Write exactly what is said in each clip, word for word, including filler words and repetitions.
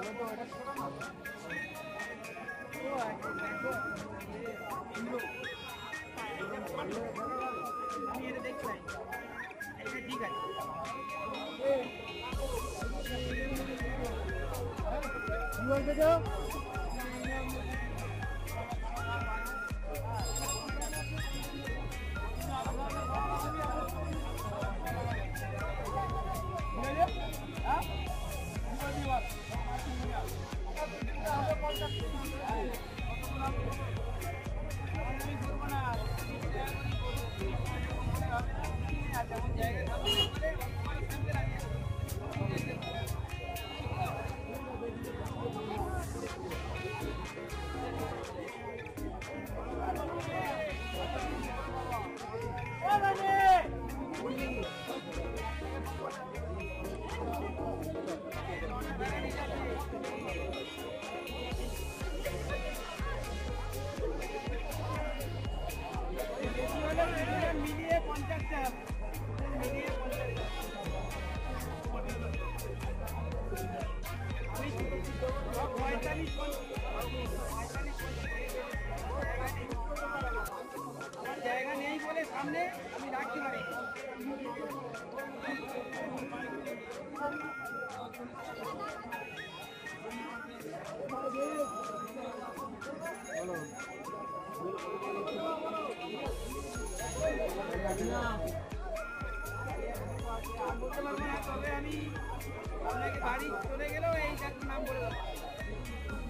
You ¿Qué haces?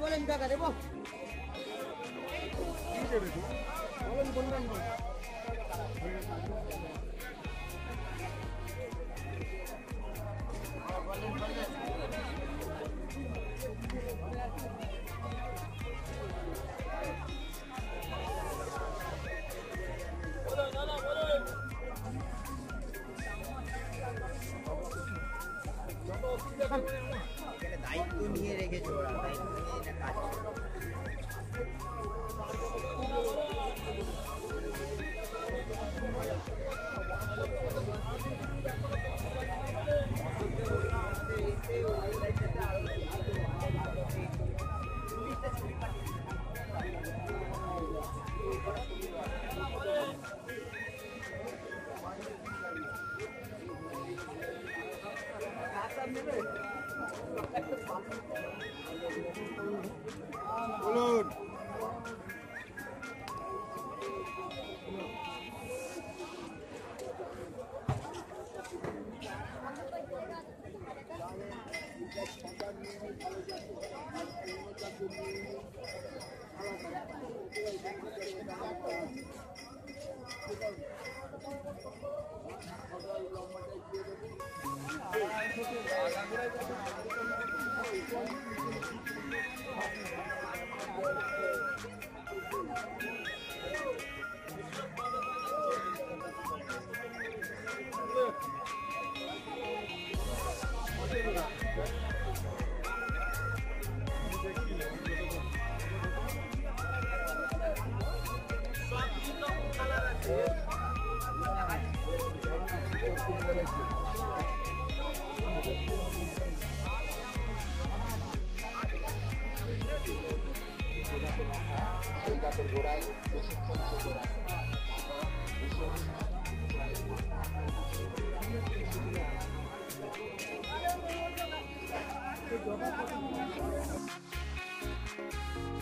¿Valen de acá? ¿Qué quieres tú? ¿Valen con rango?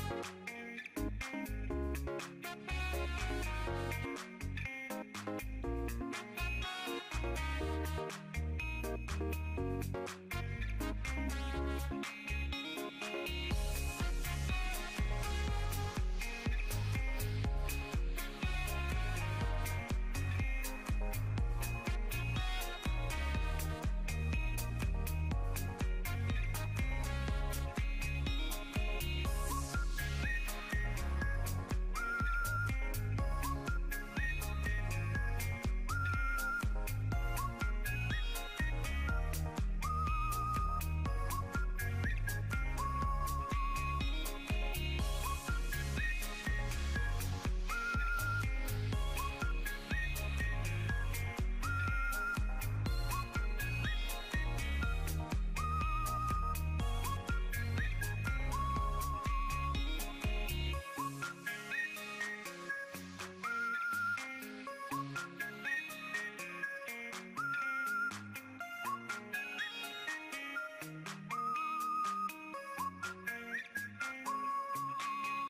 Gracias.